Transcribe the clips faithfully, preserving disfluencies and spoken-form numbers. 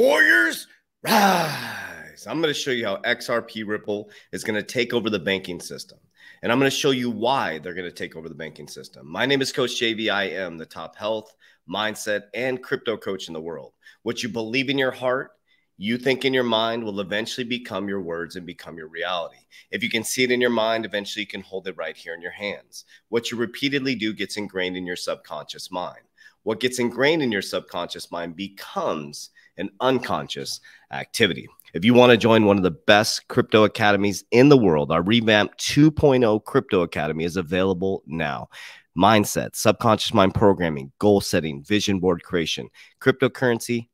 Warriors rise. I'm going to show you how X R P Ripple is going to take over the banking system. And I'm going to show you why they're going to take over the banking system. My name is Coach J V. I am the top health, mindset, and crypto coach in the world. What you believe in your heart, you think in your mind, will eventually become your words and become your reality. If you can see it in your mind, eventually you can hold it right here in your hands. What you repeatedly do gets ingrained in your subconscious mind. What gets ingrained in your subconscious mind becomes an unconscious activity. If you want to join one of the best crypto academies in the world, our revamped two point oh Crypto Academy is available now. Mindset, subconscious mind programming, goal setting, vision board creation, cryptocurrency,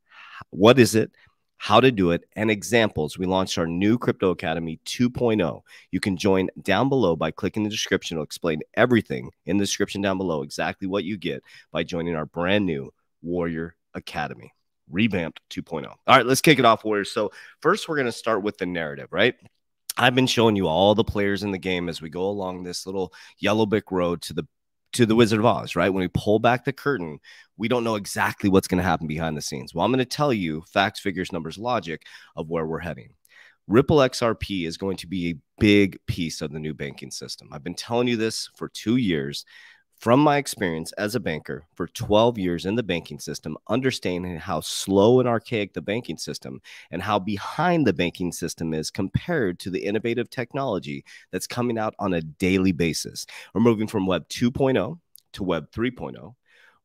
what is it, how to do it, and examples. We launched our new Crypto Academy two point oh. You can join down below by clicking the description. It'll explain everything in the description down below, exactly what you get by joining our brand new Warrior Academy, revamped two point oh. All right, let's kick it off, Warriors. So first, we're going to start with the narrative, right? I've been showing you all the players in the game as we go along this little yellow brick road to the to the Wizard of Oz, right? When we pull back the curtain, we don't know exactly what's going to happen behind the scenes. Well, I'm going to tell you facts, figures, numbers, logic of where we're heading. Ripple X R P is going to be a big piece of the new banking system. I've been telling you this for two years. From my experience as a banker for twelve years in the banking system, understanding how slow and archaic the banking system and how behind the banking system is compared to the innovative technology that's coming out on a daily basis. We're moving from Web two point oh to Web three point oh.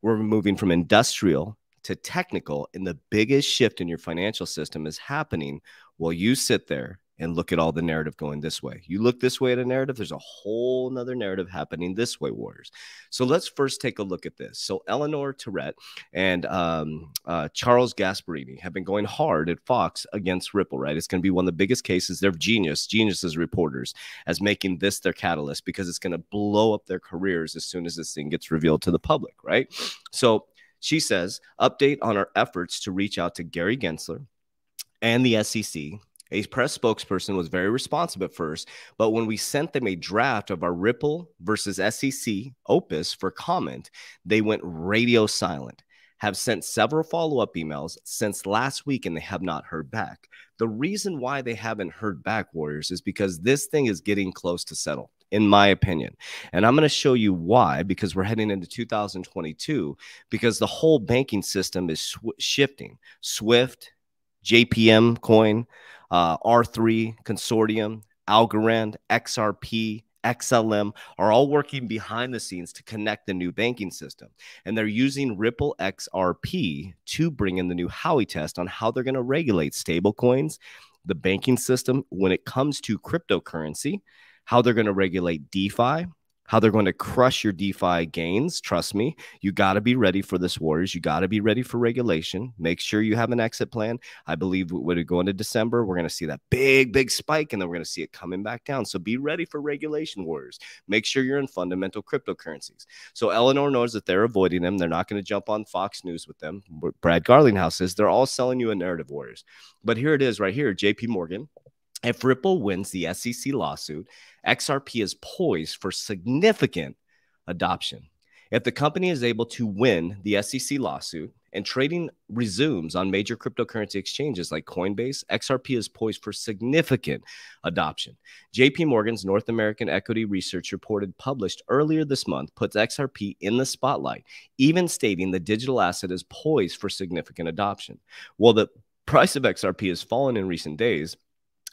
We're moving from industrial to technical, and the biggest shift in your financial system is happening while you sit there and look at all the narrative going this way. You look this way at a narrative, there's a whole nother narrative happening this way, Warriors. So let's first take a look at this. So Eleanor Tourette and um, uh, Charles Gasparini have been going hard at Fox against Ripple, right? It's going to be one of the biggest cases. They're genius, geniuses reporters, as making this their catalyst because it's going to blow up their careers as soon as this thing gets revealed to the public, right? So she says, update on our efforts to reach out to Gary Gensler and the S E C. A press spokesperson was very responsive at first, but when we sent them a draft of our Ripple versus S E C opus for comment, they went radio silent, have sent several follow-up emails since last week, and they have not heard back. The reason why they haven't heard back, Warriors, is because this thing is getting close to settle, in my opinion. And I'm going to show you why, because we're heading into two thousand twenty-two, because the whole banking system is shifting. SWIFT, J P M Coin, uh, R three Consortium, Algorand, X R P, X L M are all working behind the scenes to connect the new banking system. And they're using Ripple X R P to bring in the new Howey test on how they're going to regulate stablecoins, the banking system when it comes to cryptocurrency, how they're going to regulate DeFi, how they're going to crush your DeFi gains. Trust me, you got to be ready for this, Warriors. You got to be ready for regulation. Make sure you have an exit plan. I believe when we go into December, we're going to see that big, big spike, and then we're going to see it coming back down. So be ready for regulation, Warriors. Make sure you're in fundamental cryptocurrencies. So Eleanor knows that they're avoiding them. They're not going to jump on Fox News with them. Brad Garlinghouse says they're all selling you a narrative, Warriors. But here it is right here, J P Morgan. If Ripple wins the S E C lawsuit, X R P is poised for significant adoption. If the company is able to win the S E C lawsuit and trading resumes on major cryptocurrency exchanges like Coinbase, X R P is poised for significant adoption. J P Morgan's North American Equity Research report published earlier this month puts X R P in the spotlight, even stating the digital asset is poised for significant adoption. While the price of X R P has fallen in recent days,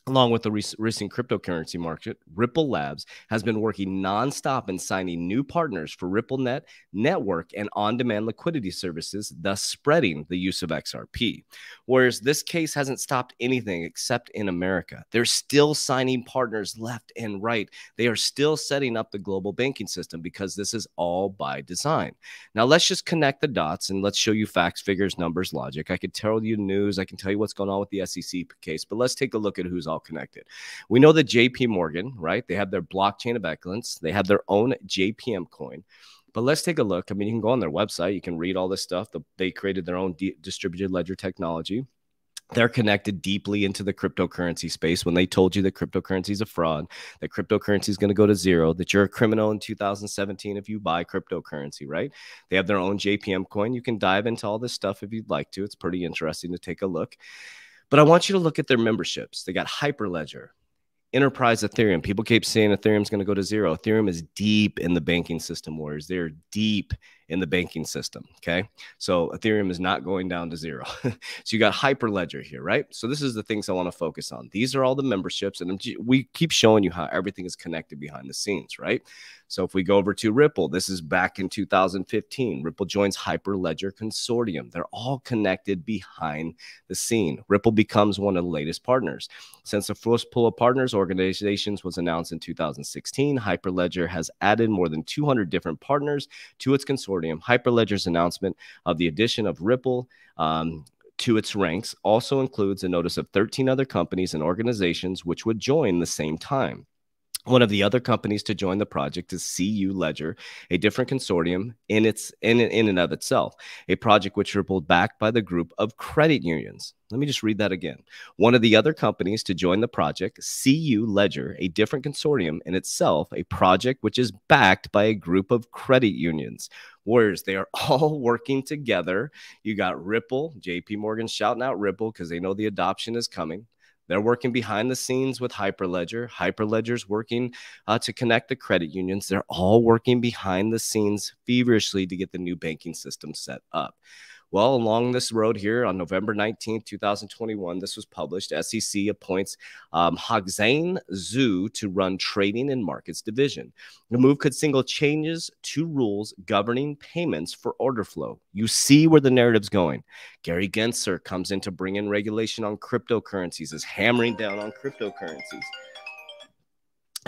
along with the recent cryptocurrency market, Ripple Labs has been working nonstop in signing new partners for RippleNet, network, and on-demand liquidity services, thus spreading the use of X R P. Whereas this case hasn't stopped anything except in America. They're still signing partners left and right. They are still setting up the global banking system because this is all by design. Now, let's just connect the dots and let's show you facts, figures, numbers, logic. I could tell you news. I can tell you what's going on with the S E C case, but let's take a look at who's all connected. We know that J P Morgan, right? They have their blockchain of excellence. They have their own J P M coin. But let's take a look. I mean, you can go on their website. You can read all this stuff. They created their own distributed ledger technology. They're connected deeply into the cryptocurrency space. When they told you that cryptocurrency is a fraud, that cryptocurrency is going to go to zero, that you're a criminal in two thousand seventeen if you buy cryptocurrency, right? They have their own J P M coin. You can dive into all this stuff if you'd like to. It's pretty interesting to take a look. But I want you to look at their memberships. They got Hyperledger, Enterprise Ethereum. People keep saying Ethereum is going to go to zero. Ethereum is deep in the banking system, warriors. They're deep in the banking system, okay? So Ethereum is not going down to zero. So you got Hyperledger here, right? So this is the things I want to focus on. These are all the memberships, and we keep showing you how everything is connected behind the scenes, right? So if we go over to Ripple, this is back in two thousand fifteen. Ripple joins Hyperledger Consortium. They're all connected behind the scene. Ripple becomes one of the latest partners. Since the first pool of partners organizations was announced in two thousand sixteen, Hyperledger has added more than two hundred different partners to its consortium. Hyperledger's announcement of the addition of Ripple um, to its ranks also includes a notice of thirteen other companies and organizations which would join the same time. One of the other companies to join the project is C U Ledger, a different consortium in its in, in and of itself, a project which Rippled backed by the group of credit unions. Let me just read that again. One of the other companies to join the project, C U Ledger, a different consortium in itself, a project which is backed by a group of credit unions. Warriors, they are all working together. You got Ripple, J P Morgan shouting out Ripple because they know the adoption is coming. They're working behind the scenes with Hyperledger. Hyperledger's working uh, to connect the credit unions. They're all working behind the scenes feverishly to get the new banking system set up. Well, along this road here on November nineteenth, two thousand twenty-one, this was published. S E C appoints um, Hogzane Zhu to run Trading and Markets Division. The move could signal changes to rules governing payments for order flow. You see where the narrative's going. Gary Gensler comes in to bring in regulation on cryptocurrencies, is hammering down on cryptocurrencies.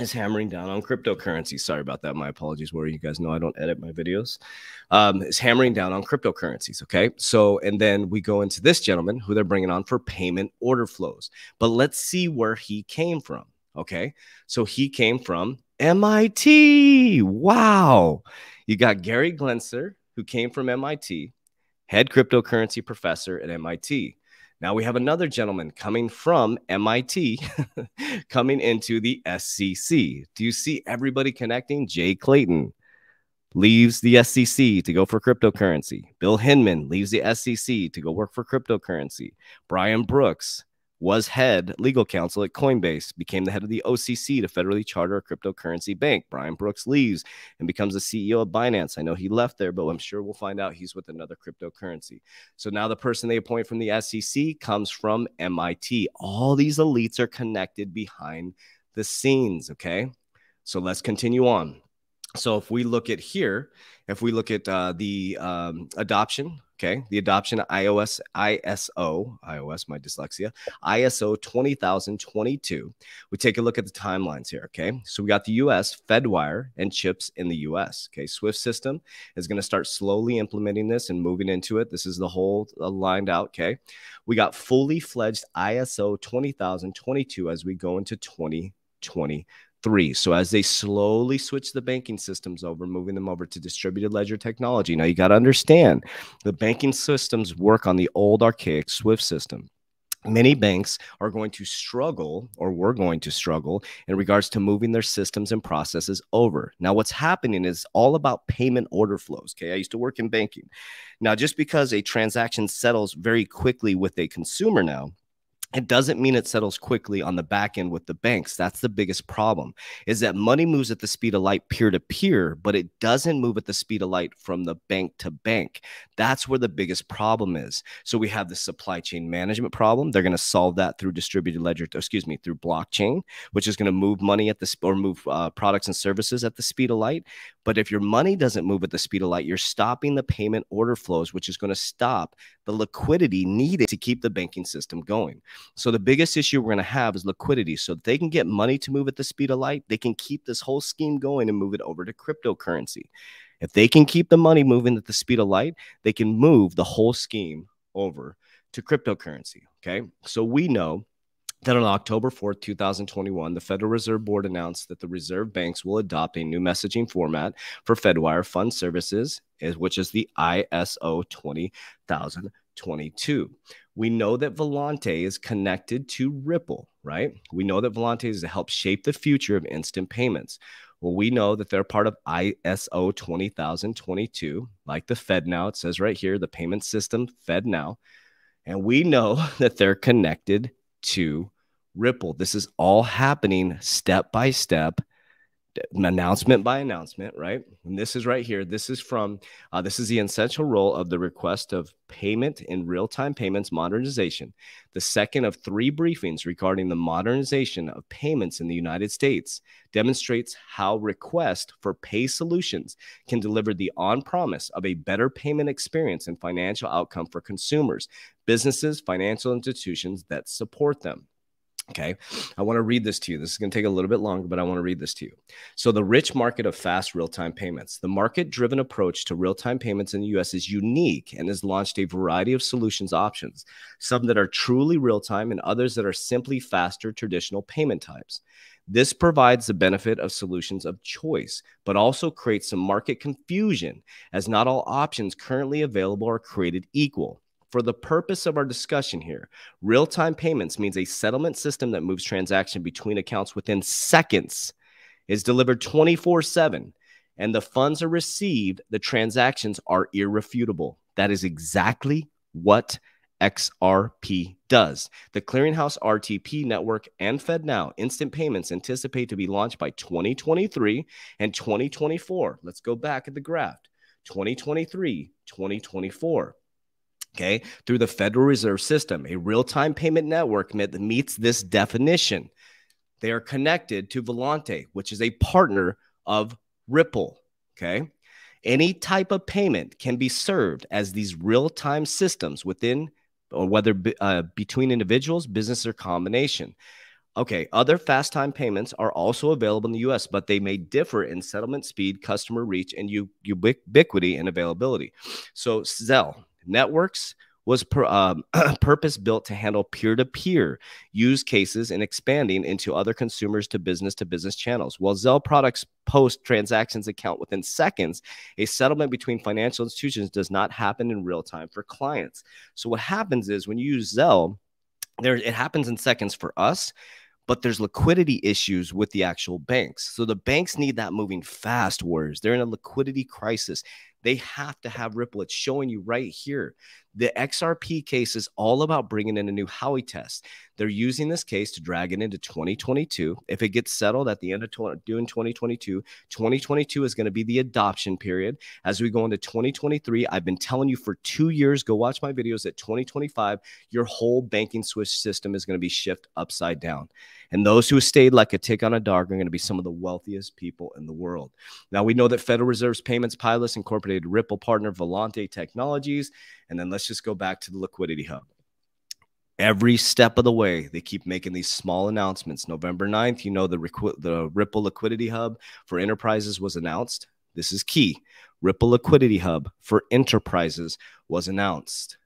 Is hammering down on cryptocurrency. Sorry about that. My apologies, where you guys know I don't edit my videos. Um, is hammering down on cryptocurrencies. Okay. So, and then we go into this gentleman who they're bringing on for payment order flows. But let's see where he came from. Okay. So he came from M I T. Wow. You got Gary Gensler, who came from M I T, head cryptocurrency professor at M I T. Now we have another gentleman coming from M I T, coming into the S E C. Do you see everybody connecting? Jay Clayton leaves the S E C to go for cryptocurrency. Bill Hinman leaves the S E C to go work for cryptocurrency. Brian Brooks was head legal counsel at Coinbase, became the head of the O C C to federally charter a cryptocurrency bank. Brian Brooks leaves and becomes the C E O of Binance. I know he left there, but I'm sure we'll find out he's with another cryptocurrency. So now the person they appoint from the S E C comes from M I T. All these elites are connected behind the scenes, okay? So let's continue on. So if we look at here, if we look at uh, the um, adoption, okay, the adoption of I S O, I S O, I S O, my dyslexia, I S O twenty thousand twenty-two. We take a look at the timelines here, okay? So we got the U S, Fedwire, and chips in the U S, okay? SWIFT system is going to start slowly implementing this and moving into it. This is the whole uh, lined out, okay? We got fully fledged I S O twenty thousand twenty-two as we go into twenty twenty-two. Three. So as they slowly switch the banking systems over, moving them over to distributed ledger technology. Now, you got to understand the banking systems work on the old archaic SWIFT system. Many banks are going to struggle, or were going to struggle, in regards to moving their systems and processes over. Now, what's happening is all about payment order flows. Okay, I used to work in banking. Now, just because a transaction settles very quickly with a consumer now, it doesn't mean it settles quickly on the back end with the banks. That's the biggest problem, is that money moves at the speed of light peer to peer, but it doesn't move at the speed of light from the bank to bank. That's where the biggest problem is. So we have the supply chain management problem. They're going to solve that through distributed ledger, excuse me, through blockchain, which is going to move money at the or move uh, products and services at the speed of light. But if your money doesn't move at the speed of light, you're stopping the payment order flows, which is going to stop the liquidity needed to keep the banking system going. So the biggest issue we're going to have is liquidity. So if they can get money to move at the speed of light, they can keep this whole scheme going and move it over to cryptocurrency. If they can keep the money moving at the speed of light, they can move the whole scheme over to cryptocurrency. Okay, so we know that on October fourth, two thousand twenty-one, the Federal Reserve Board announced that the reserve banks will adopt a new messaging format for Fedwire fund services, which is the I S O twenty thousand twenty-two. We know that Volante is connected to Ripple, right? We know that Volante is to help shape the future of instant payments. Well, we know that they're part of I S O twenty thousand twenty-two, like the FedNow. It says right here, the payment system, FedNow. And we know that they're connected to Ripple. This is all happening step by step, announcement by announcement, right? And this is right here. This is from, uh, this is the essential role of the request of payment in real-time payments modernization, the second of three briefings regarding the modernization of payments in the United States, demonstrates how request for pay solutions can deliver the on-promise of a better payment experience and financial outcome for consumers, businesses, financial institutions that support them. Okay, I want to read this to you. This is going to take a little bit longer, but I want to read this to you. So the rich market of fast real-time payments. The market-driven approach to real-time payments in the U S is unique and has launched a variety of solutions options, some that are truly real-time and others that are simply faster traditional payment types. This provides the benefit of solutions of choice, but also creates some market confusion as not all options currently available are created equal. For the purpose of our discussion here, real-time payments means a settlement system that moves transaction between accounts within seconds, is delivered twenty-four seven, and the funds are received. The transactions are irrefutable. That is exactly what X R P does. The Clearinghouse R T P network and FedNow instant payments anticipate to be launched by twenty twenty-three and twenty twenty-four. Let's go back at the graph. twenty twenty-three, twenty twenty-four. Okay, through the Federal Reserve System, a real-time payment network that meets this definition. They are connected to Volante, which is a partner of Ripple. Okay, any type of payment can be served as these real-time systems within or whether uh, between individuals, business, or combination. Okay, other fast time payments are also available in the U S, but they may differ in settlement speed, customer reach, and ubiquity and availability. So Zelle. Networks was per, um, purpose-built to handle peer-to-peer use cases and expanding into other consumers to business-to-business channels. While Zelle products post transactions account within seconds, a settlement between financial institutions does not happen in real time for clients. So what happens is when you use Zelle, there, it happens in seconds for us, but there's liquidity issues with the actual banks. So the banks need that moving fast, warriors. They're in a liquidity crisis. They have to have Ripple. It's showing you right here. The X R P case is all about bringing in a new Howey test. They're using this case to drag it into twenty twenty-two. If it gets settled at the end of twenty twenty-two, twenty twenty-two is going to be the adoption period. As we go into twenty twenty-three, I've been telling you for two years, go watch my videos, that twenty twenty-five, your whole banking switch system is going to be shifted upside down. And those who stayed like a tick on a dog are going to be some of the wealthiest people in the world. Now, we know that Federal Reserve's payments pilots incorporated Ripple partner Volante Technologies. And then let's just go back to the liquidity hub. Every step of the way, they keep making these small announcements. November ninth, you know, the, the Ripple Liquidity Hub for Enterprises was announced. This is key. Ripple Liquidity Hub for Enterprises was announced.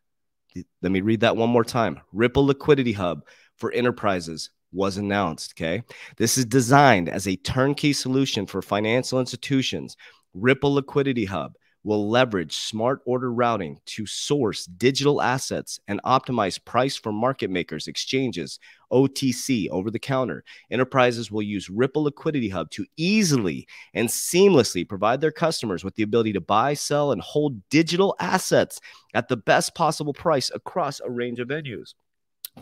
Let me read that one more time. Ripple Liquidity Hub for Enterprises was announced, okay? This is designed as a turnkey solution for financial institutions. Ripple Liquidity Hub will leverage smart order routing to source digital assets and optimize price for market makers, exchanges, O T C, over-the-counter. Enterprises will use Ripple Liquidity Hub to easily and seamlessly provide their customers with the ability to buy, sell, and hold digital assets at the best possible price across a range of venues.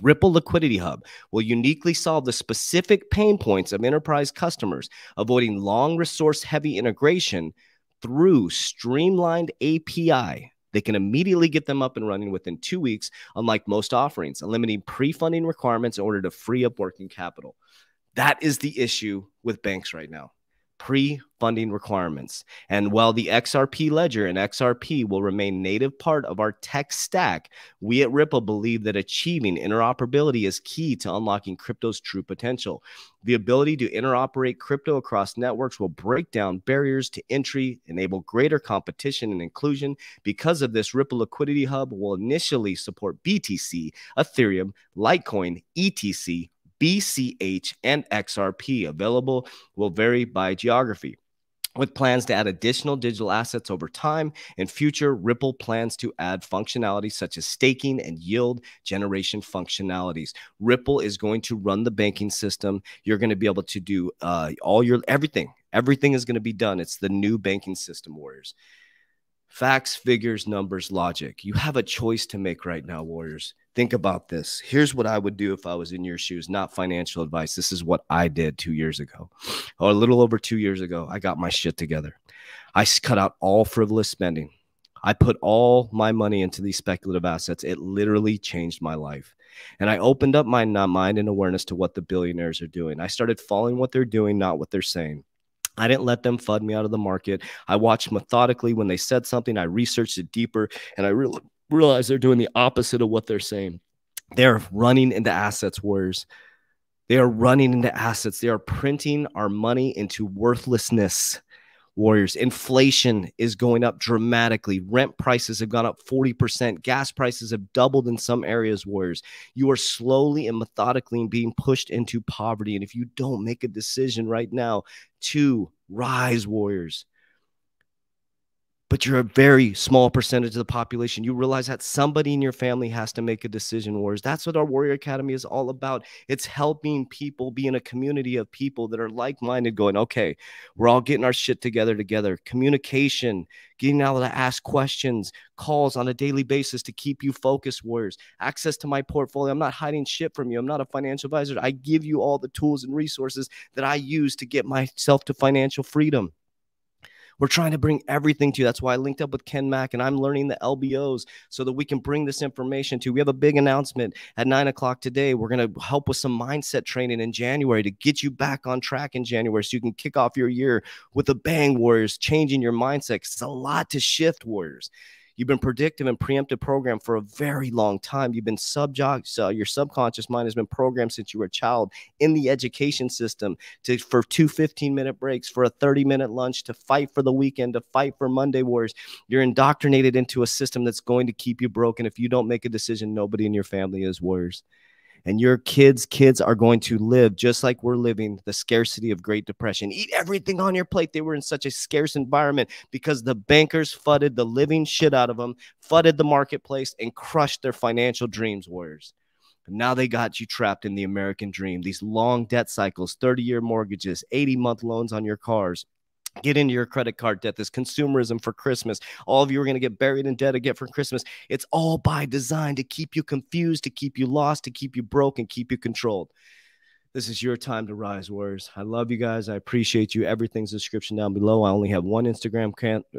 Ripple Liquidity Hub will uniquely solve the specific pain points of enterprise customers, avoiding long resource-heavy integration through streamlined A P I. They can immediately get them up and running within two weeks, unlike most offerings, eliminating pre-funding requirements in order to free up working capital. That is the issue with banks right now. Pre-funding requirements. And while the X R P ledger and X R P will remain native part of our tech stack, we at Ripple believe that achieving interoperability is key to unlocking crypto's true potential. The ability to interoperate crypto across networks will break down barriers to entry, enable greater competition and inclusion. Because of this, Ripple Liquidity Hub will initially support B T C, Ethereum, Litecoin, E T C, B C H, and X R P. Available will vary by geography. with plans to add additional digital assets over time. In future, Ripple plans to add functionality such as staking and yield generation functionalities. Ripple is going to run the banking system. You're going to be able to do uh, all your everything. Everything is going to be done. It's the new banking system, Warriors. Facts, figures, numbers, logic. You have a choice to make right now, Warriors. Think about this. Here's what I would do if I was in your shoes, not financial advice. This is what I did two years ago, or a little over two years ago. I got my shit together. I cut out all frivolous spending. I put all my money into these speculative assets. It literally changed my life. And I opened up my mind and awareness to what the billionaires are doing. I started following what they're doing, not what they're saying. I didn't let them F U D me out of the market. I watched methodically when they said something. I researched it deeper, and I re realized they're doing the opposite of what they're saying. They're running into assets, Warriors. They are running into assets. They are printing our money into worthlessness, Warriors. Inflation is going up dramatically. Rent prices have gone up forty percent. Gas prices have doubled in some areas, Warriors. You are slowly and methodically being pushed into poverty. And if you don't make a decision right now to rise, Warriors, but you're a very small percentage of the population, you realize that somebody in your family has to make a decision, Warriors. That's what our Warrior Academy is all about. It's helping people be in a community of people that are like-minded, going, okay, we're all getting our shit together together. Communication, getting out to ask questions, calls on a daily basis to keep you focused, Warriors. Access to my portfolio. I'm not hiding shit from you. I'm not a financial advisor. I give you all the tools and resources that I use to get myself to financial freedom. We're trying to bring everything to you. That's why I linked up with Ken Mack, and I'm learning the L B Os so that we can bring this information to you. We have a big announcement at nine o'clock today. We're going to help with some mindset training in January to get you back on track in January so you can kick off your year with a bang, Warriors, changing your mindset. It's a lot to shift, Warriors. You've been predictive and preemptive programmed for a very long time. You've been subject, uh, your subconscious mind has been programmed since you were a child in the education system to for two fifteen minute breaks, for a thirty minute lunch, to fight for the weekend, to fight for Monday, Warriors. You're indoctrinated into a system that's going to keep you broken. If you don't make a decision, nobody in your family is, Warriors. And your kids' kids are going to live just like we're living the scarcity of Great Depression. Eat everything on your plate. They were in such a scarce environment because the bankers F U D ded the living shit out of them, F U D ded the marketplace, and crushed their financial dreams, Warriors. And now they got you trapped in the American dream. These long debt cycles, thirty year mortgages, eighty month loans on your cars. Get into your credit card debt, this consumerism for Christmas. All of you are going to get buried in debt again for Christmas. It's all by design to keep you confused, to keep you lost, to keep you broke, and keep you controlled. This is your time to rise, Warriors. I love you guys. I appreciate you. Everything's in the description down below. I only have one Instagram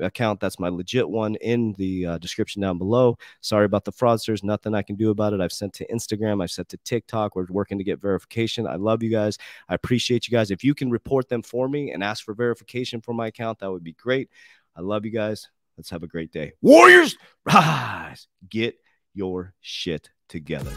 account. That's my legit one in the uh, description down below. Sorry about the fraudsters. Nothing I can do about it. I've sent to Instagram. I've sent to TikTok. We're working to get verification. I love you guys. I appreciate you guys. If you can report them for me and ask for verification for my account, that would be great. I love you guys. Let's have a great day. Warriors, rise. Get your shit together.